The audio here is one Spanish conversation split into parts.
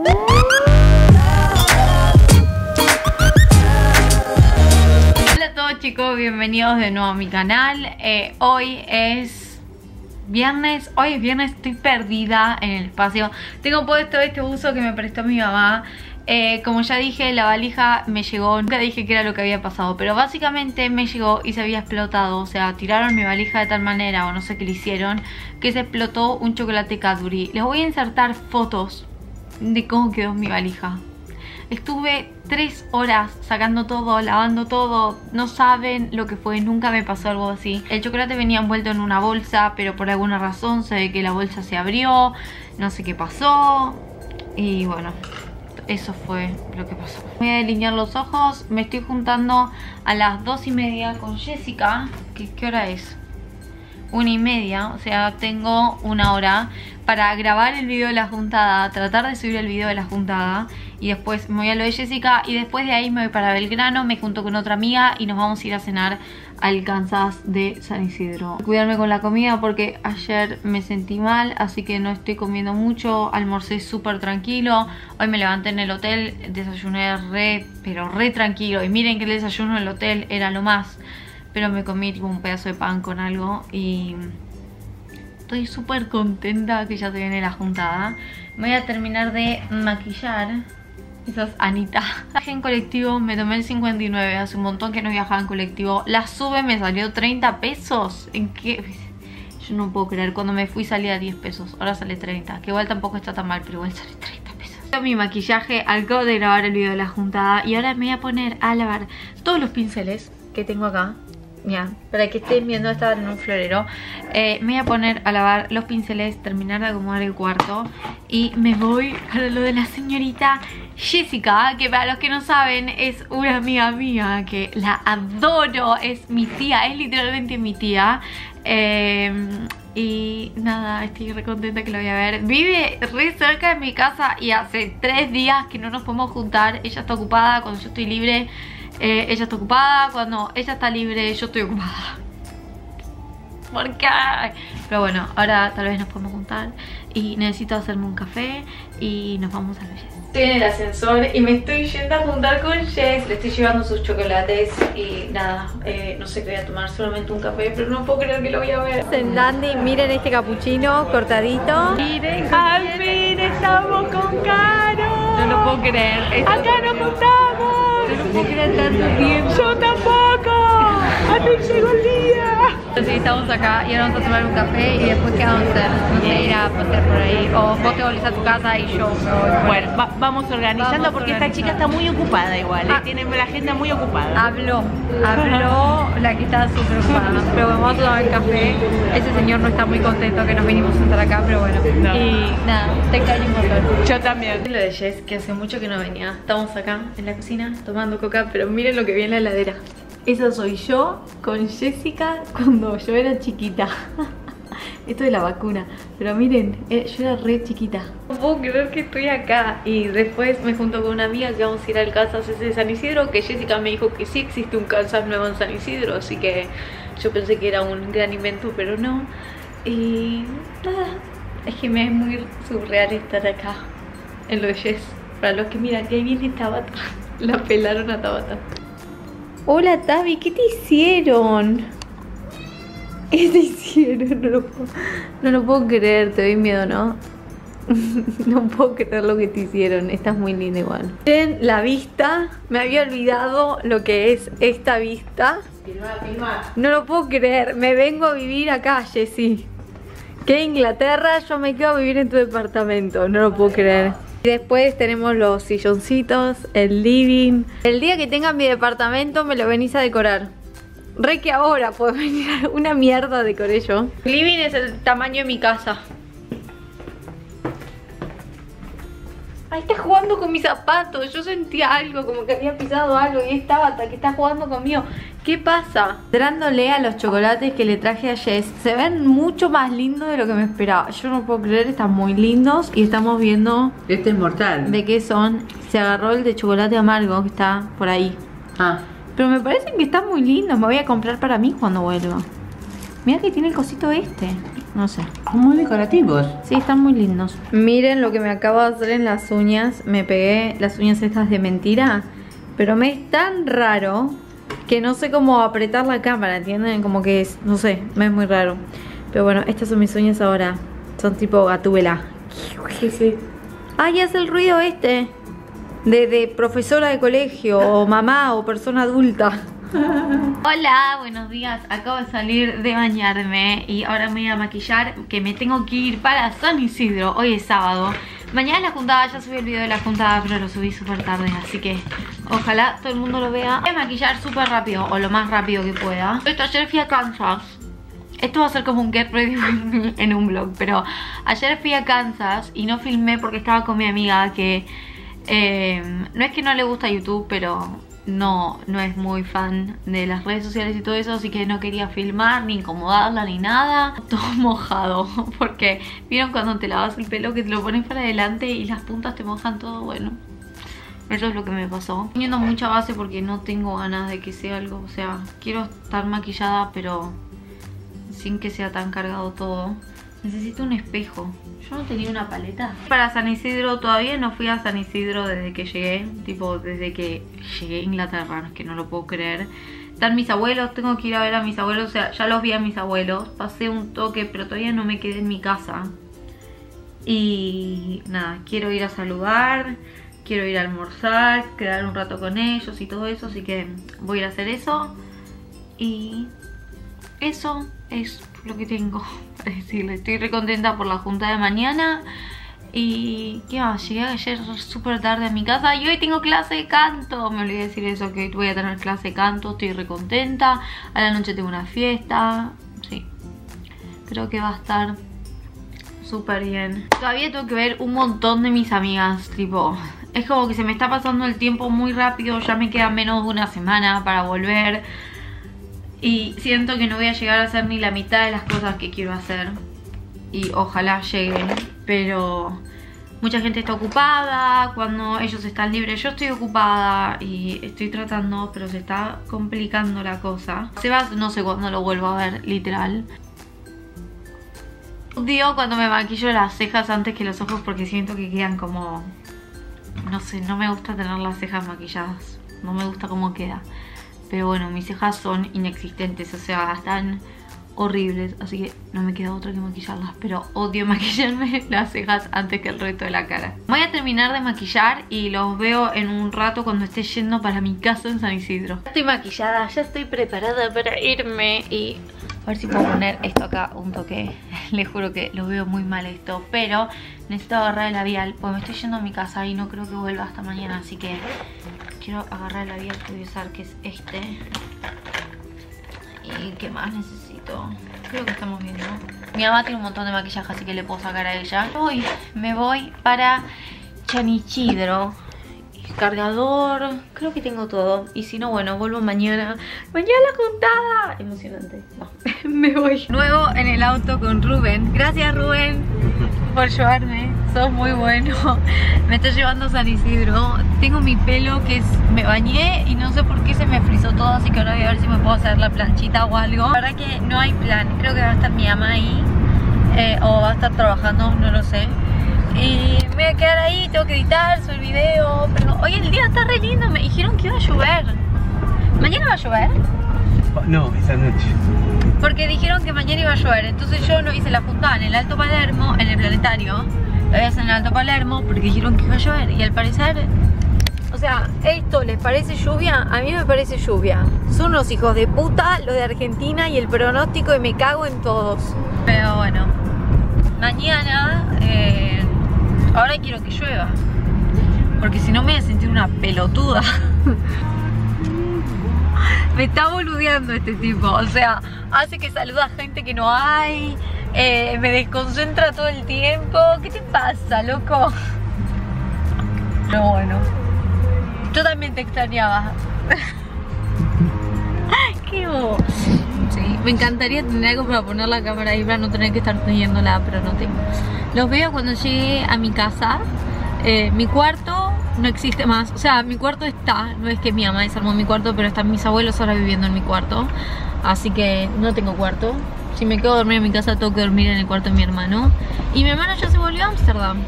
Hola a todos chicos, bienvenidos de nuevo a mi canal. Hoy es viernes, estoy perdida en el espacio. Tengo puesto este buzo que me prestó mi mamá. Como ya dije, la valija me llegó, nunca dije que era lo que había pasado, pero básicamente me llegó y se había explotado. O sea, tiraron mi valija de tal manera, o no sé qué le hicieron, que se explotó un chocolate Cadbury. Les voy a insertar fotos de cómo quedó mi valija. Estuve 3 horas sacando todo, lavando todo. No saben lo que fue, nunca me pasó algo así. El chocolate venía envuelto en una bolsa, pero por alguna razón se ve que la bolsa se abrió, no sé qué pasó. Y bueno, eso fue lo que pasó. Voy a delinear los ojos. Me estoy juntando a las 2:30 con Jessica. ¿Qué hora es? 1:30. O sea, tengo una hora para grabar el video de la juntada, tratar de subir el video de la juntada, y después me voy a lo de Jessica, y después de ahí me voy para Belgrano, me junto con otra amiga y nos vamos a ir a cenar al Kansas de San Isidro. Cuidarme con la comida porque ayer me sentí mal, así que no estoy comiendo mucho. Almorcé súper tranquilo. Hoy me levanté en el hotel, desayuné pero re tranquilo. Y miren que el desayuno en el hotel era lo más, pero me comí tipo un pedazo de pan con algo y estoy súper contenta que ya se viene la juntada. Me voy a terminar de maquillar. Esa es Anita. Viajé en colectivo, me tomé el 59. Hace un montón que no viajaba en colectivo. La sube, me salió 30 pesos. ¿En qué? Yo no puedo creer. Cuando me fui salía 10 pesos. Ahora sale 30. Que igual tampoco está tan mal, pero igual sale 30 pesos. Mi maquillaje, acabo de grabar el video de la juntada. Y ahora me voy a poner a lavar todos los pinceles que tengo acá. Mira, para que estén viendo, estaba en un florero. Me voy a poner a lavar los pinceles, terminar de acomodar el cuarto y me voy para lo de la señorita Jessica, que para los que no saben es una amiga mía que la adoro, es mi tía, es literalmente mi tía. Y nada, estoy re contenta que la voy a ver. Vive re cerca de mi casa y hace 3 días que no nos podemos juntar. Ella está ocupada cuando yo estoy libre. Ella está ocupada, cuando ella está libre yo estoy ocupada. ¿Por qué? Pero bueno, ahora tal vez nos podemos juntar. Y necesito hacerme un café y nos vamos a ver. Estoy en el ascensor y me estoy yendo a juntar con Jess. Le estoy llevando sus chocolates y nada, no sé qué voy a tomar, solamente un café, pero no puedo creer que lo voy a ver. En Dandy, miren este capuchino cortadito. Miren, al fin estamos con Caro. No lo puedo creer. Acá nos juntamos. No puedo creer tanto tiempo. ¡Yo tampoco! ¡A ti llegó el día! Entonces estamos acá y ahora vamos a tomar un café y después qué vamos a hacer. No sé, ir a pasear por ahí o vos te volvés a tu casa y yo me voy. Bueno, vamos organizando porque esta chica está muy ocupada igual. Tiene la agenda muy ocupada. Habló la que está súper ocupada. Pero bueno, vamos a tomar el café. Ese señor no está muy contento que nos vinimos a estar acá, pero bueno. No. Y nada, te extraño un montón. Yo también. Lo de Jess, que hace mucho que no venía. Estamos acá en la cocina tomando coca, pero miren lo que vi en la heladera. Esa soy yo con Jessica cuando yo era chiquita. Esto es la vacuna. Pero miren, yo era re chiquita. No puedo creer que estoy acá. Y después me junto con una amiga que vamos a ir al Kansas de San Isidro. Que Jessica me dijo que sí existe un Kansas nuevo en San Isidro. Así que yo pensé que era un gran invento, pero no. Y nada, es que me es muy surreal estar acá en lo de Jess. Para los que miran, que ahí viene Tabata. La pelaron a Tabata. Hola Tabi, ¿qué te hicieron? ¿Qué te hicieron? No lo puedo creer, te doy miedo, ¿no? No puedo creer lo que te hicieron, estás muy linda igual. Miren la vista, me había olvidado lo que es esta vista. No lo puedo creer, me vengo a vivir acá, Jessy. Que Inglaterra, yo me quedo a vivir en tu departamento, no lo puedo creer. Después tenemos los silloncitos, el living. El día que tengan mi departamento me lo venís a decorar. Re que ahora puedo venir, una mierda decoré yo. El living es el tamaño de mi casa. Ahí está jugando con mis zapatos. Yo sentía algo, como que había pisado algo. Y estaba hasta que está jugando conmigo. ¿Qué pasa? Dándole a los chocolates que le traje a Jess. Se ven mucho más lindos de lo que me esperaba. Yo no puedo creer, están muy lindos. Y estamos viendo... Este es mortal. ¿De qué son? Se agarró el de chocolate amargo que está por ahí. Ah. Pero me parecen que están muy lindos. Me voy a comprar para mí cuando vuelva. Mira que tiene el cosito este. no sé. Son muy decorativos. Sí, están muy lindos. Miren lo que me acabo de hacer en las uñas. Me pegué las uñas estas de mentira, pero me es tan raro que no sé cómo apretar la cámara, ¿entienden? Como que es, no sé, me es muy raro. Pero bueno, estas son mis uñas ahora. Son tipo gatúbela. Sí, sí. Ay, hace el ruido este de profesora de colegio, o mamá, o persona adulta. Hola, buenos días. Acabo de salir de bañarme y ahora me voy a maquillar, que me tengo que ir para San Isidro. Hoy es sábado. Mañana es la juntada, ya subí el video de la juntada, pero lo subí súper tarde, así que ojalá todo el mundo lo vea. Voy a maquillar súper rápido, o lo más rápido que pueda. Esto ayer fui a Kansas. Esto va a ser como un get ready en un vlog, pero ayer fui a Kansas y no filmé porque estaba con mi amiga que no es que no le gusta YouTube, pero no es muy fan de las redes sociales y todo eso, así que no quería filmar ni incomodarla ni nada. Todo mojado, porque vieron cuando te lavas el pelo que te lo pones para adelante y las puntas te mojan todo. Bueno, eso es lo que me pasó. Estoy poniendo mucha base porque no tengo ganas de que sea algo, o sea, quiero estar maquillada pero sin que sea tan cargado todo. Necesito un espejo. Yo no tenía una paleta. Para San Isidro todavía no fui a San Isidro desde que llegué. Tipo, desde que llegué a Inglaterra. Es que no lo puedo creer. Están mis abuelos, tengo que ir a ver a mis abuelos. O sea, ya los vi a mis abuelos. Pasé un toque, pero todavía no me quedé en mi casa. Y nada, quiero ir a saludar. Quiero ir a almorzar. Quedar un rato con ellos y todo eso. Así que voy a ir a hacer eso. Y eso es lo que tengo para decirle. Estoy re contenta por la junta de mañana. Y qué más, llegué ayer súper tarde a mi casa y hoy tengo clase de canto. Me olvidé de decir eso, que voy a tener clase de canto. Estoy re contenta. A la noche tengo una fiesta. Sí, creo que va a estar súper bien. Todavía tengo que ver un montón de mis amigas. Tipo, es como que se me está pasando el tiempo muy rápido. Ya me queda menos de una semana para volver y siento que no voy a llegar a hacer ni la mitad de las cosas que quiero hacer. Y ojalá lleguen, pero mucha gente está ocupada. Cuando ellos están libres yo estoy ocupada y estoy tratando, pero se está complicando la cosa. Se va, no sé cuándo lo vuelvo a ver, literal. Digo, cuando me maquillo las cejas antes que los ojos porque siento que quedan como... no sé, no me gusta tener las cejas maquilladas. No me gusta cómo queda. Pero bueno, mis cejas son inexistentes, o sea, están horribles. Así que no me queda otra que maquillarlas. Pero odio maquillarme las cejas antes que el resto de la cara. Voy a terminar de maquillar y los veo en un rato cuando esté yendo para mi casa en San Isidro. Ya estoy maquillada, ya estoy preparada para irme y... a ver si puedo poner esto acá un toque. Les juro que lo veo muy mal esto, pero necesito agarrar el labial porque me estoy yendo a mi casa y no creo que vuelva hasta mañana. Así que quiero agarrar el labial que voy a usar, que es este. ¿Y qué más necesito? Creo que estamos viendo. Mi mamá tiene un montón de maquillaje, así que le puedo sacar a ella. Hoy me voy para Chanichidro. Cargador, creo que tengo todo. Y si no, bueno, vuelvo mañana. Mañana la juntada. Emocionante. No, me voy. Nuevo en el auto con Rubén. Gracias, Rubén, por llevarme. Sos muy bueno. Me está llevando a San Isidro. Tengo mi pelo que es... me bañé y no sé por qué se me frizó todo. Así que ahora voy a ver si me puedo hacer la planchita o algo. La verdad que no hay plan. Creo que va a estar mi mamá ahí. O va a estar trabajando, no lo sé. Y me voy a quedar ahí, tengo que editar, subir video. Pero hoy el día está re lindo, me dijeron que iba a llover. ¿Mañana va a llover? No, esa noche. Porque dijeron que mañana iba a llover, entonces yo no hice la juntada en el Alto Palermo, en el Planetario. Lo voy a hacer en el Alto Palermo porque dijeron que iba a llover. Y al parecer, o sea, esto les parece lluvia, a mí me parece lluvia. Son los hijos de puta, los de Argentina y el pronóstico, y me cago en todos. Pero bueno, mañana... ahora quiero que llueva, porque si no me voy a sentir una pelotuda. Me está boludeando este tipo, o sea, hace que saluda a gente que no hay, me desconcentra todo el tiempo. ¿Qué te pasa, loco? Pero bueno, yo también te extrañaba. Qué bo... sí, me encantaría tener algo para poner la cámara ahí para no tener que estar teniéndola, pero no tengo. Los veo cuando llegue a mi casa. Mi cuarto no existe más. O sea, mi cuarto está. No es que mi mamá desarmó mi cuarto, pero están mis abuelos ahora viviendo en mi cuarto. Así que no tengo cuarto. Si me quedo a dormir en mi casa, tengo que dormir en el cuarto de mi hermano. Y mi hermano ya se volvió a Amsterdam.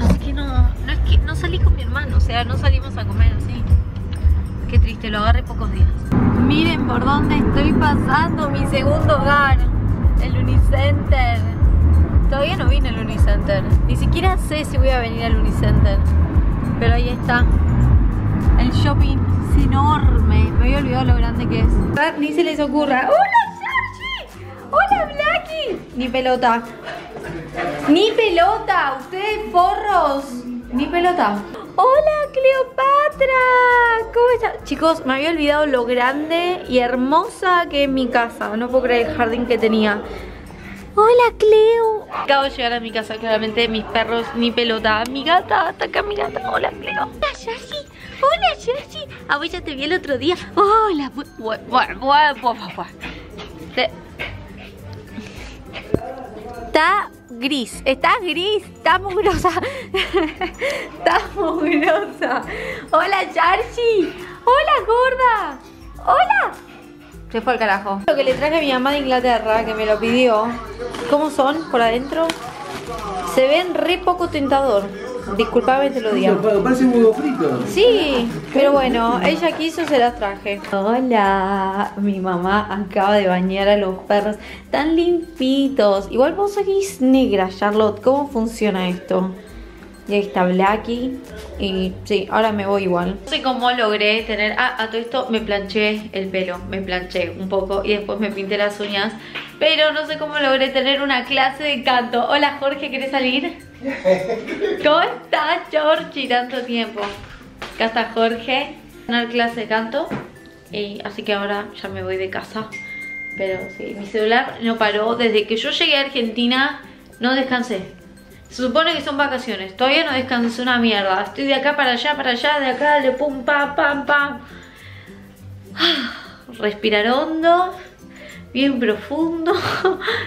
Así que no salí con mi hermano, o sea, no salimos a comer así. Qué triste, lo agarré pocos días. Miren por dónde estoy pasando, mi segundo hogar, el Unicenter. Todavía no vine al Unicenter, ni siquiera sé si voy a venir al Unicenter. Pero ahí está, el shopping es enorme, me había olvidado lo grande que es. Ni se les ocurra. ¡Hola Sergi! ¡Hola Blackie! Ni pelota. ¡Ni pelota! ¡Ustedes forros! ¡Ni pelota! ¡Hola Cleopatra! ¿Cómo estás? Chicos, me había olvidado lo grande y hermosa que es mi casa. No puedo creer el jardín que tenía. ¡Hola Cleo! Acabo de llegar a mi casa, claramente mis perros, ni pelota. Mi gata, hasta acá mi gata. ¡Hola Cleo! ¡Hola Yashi! ¡Hola Yashi! Ah, ya te vi el otro día. ¡Hola! Está gris, estás gris, está mugrosa. Está mugrosa. ¡Hola Charchi! ¡Hola gorda! ¡Hola! Se fue al carajo. Lo que le traje a mi mamá de Inglaterra, que me lo pidió. ¿Cómo son por adentro? Se ven re poco tentador. Disculpame, te lo digo. Parece huevo frito. Sí, pero bueno, ella quiso, se las traje. Hola, mi mamá acaba de bañar a los perros. Tan limpitos. Igual vos sois negra, Charlotte. ¿Cómo funciona esto? Y ahí está Blackie. Y sí, ahora me voy igual. No sé cómo logré tener... Ah, a todo esto me planché el pelo. Me planché un poco y después me pinté las uñas. Pero no sé cómo logré tener una clase de canto. Hola Jorge, ¿querés salir? ¿Cómo estás, Jorge? Tanto tiempo. Acá está Jorge. Tener clase de canto. Y así que ahora ya me voy de casa. Pero sí, mi celular no paró. Desde que yo llegué a Argentina no descansé. Se supone que son vacaciones, todavía no descansé una mierda. Estoy de acá para allá, de acá, de pum, pam, pam, pam. Respirar hondo, bien profundo.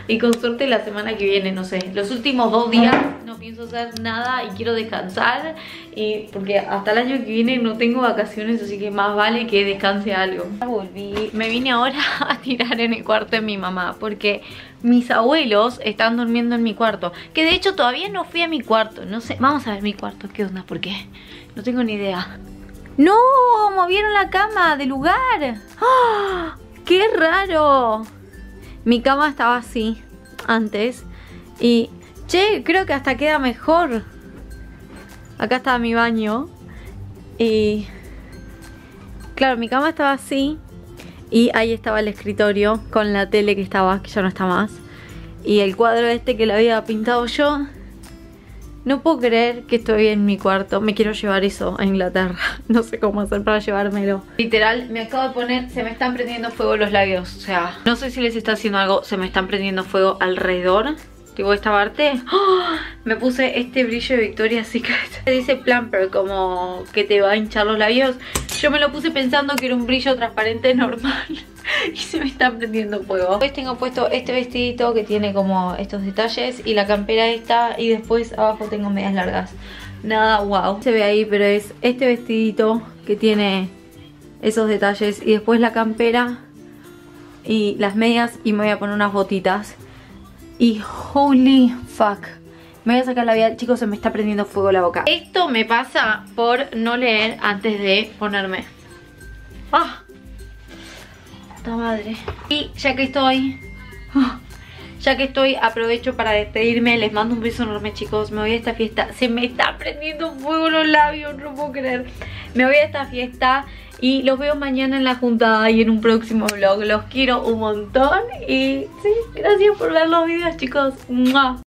Y con suerte la semana que viene, no sé. Los últimos 2 días no pienso hacer nada y quiero descansar. Y porque hasta el año que viene no tengo vacaciones, así que más vale que descanse algo. Volví, me vine ahora a tirar en el cuarto de mi mamá, porque... mis abuelos están durmiendo en mi cuarto. Que de hecho todavía no fui a mi cuarto. No sé, vamos a ver mi cuarto, qué onda, por qué. No tengo ni idea. ¡No! Movieron la cama de lugar. ¡Oh! ¡Qué raro! Mi cama estaba así antes. Y, che, creo que hasta queda mejor. Acá estaba mi baño. Y, claro, mi cama estaba así. Y ahí estaba el escritorio con la tele que estaba, que ya no está más. Y el cuadro este que lo había pintado yo. No puedo creer que estoy en mi cuarto. Me quiero llevar eso a Inglaterra. No sé cómo hacer para llevármelo. Literal, me acabo de poner, se me están prendiendo fuego los labios. O sea, no sé si les está haciendo algo, se me están prendiendo fuego alrededor. Tipo esta parte. ¡Oh! Me puse este brillo de Victoria's Secret. Dice plumper, como que te va a hinchar los labios. Yo me lo puse pensando que era un brillo transparente normal. Y se me está prendiendo fuego. Después tengo puesto este vestidito que tiene como estos detalles. Y la campera esta. Y después abajo tengo medias largas. Nada, wow. Se ve ahí, pero es este vestidito que tiene esos detalles. Y después la campera. Y las medias. Y me voy a poner unas botitas. Y holy fuck, me voy a sacar la vida. Chicos, se me está prendiendo fuego la boca. Esto me pasa por no leer antes de ponerme. ¡Ah! ¡Puta madre! Y ya que estoy... ya que estoy, aprovecho para despedirme. Les mando un beso enorme, chicos. Me voy a esta fiesta. Se me está prendiendo fuego los labios, no puedo creer. Me voy a esta fiesta y los veo mañana en la juntada y en un próximo vlog. Los quiero un montón. Y sí, gracias por ver los videos, chicos. ¡Mua!